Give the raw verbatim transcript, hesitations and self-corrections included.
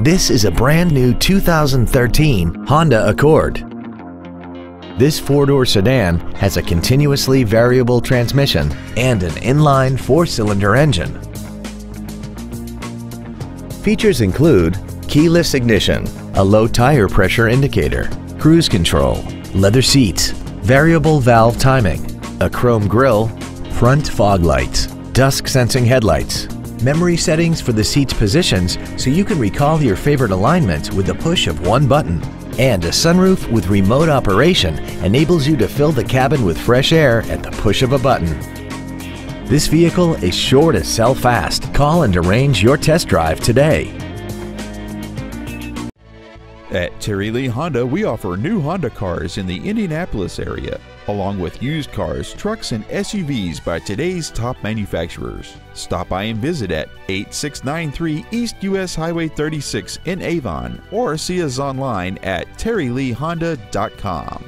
This is a brand new two thousand thirteen Honda Accord. This four-door sedan has a continuously variable transmission and an inline four-cylinder engine. Features include keyless ignition, a low tire pressure indicator, cruise control, leather seats, variable valve timing, a chrome grille, front fog lights, dusk sensing headlights, memory settings for the seat's positions so you can recall your favorite alignments with the push of one button, and a sunroof with remote operation enables you to fill the cabin with fresh air at the push of a button. This vehicle is sure to sell fast. Call and arrange your test drive today. At Terry Lee Honda, we offer new Honda cars in the Indianapolis area, along with used cars, trucks, and S U Vs by today's top manufacturers. Stop by and visit at eight six nine three East U S Highway thirty-six in Avon, or see us online at terry lee honda dot com.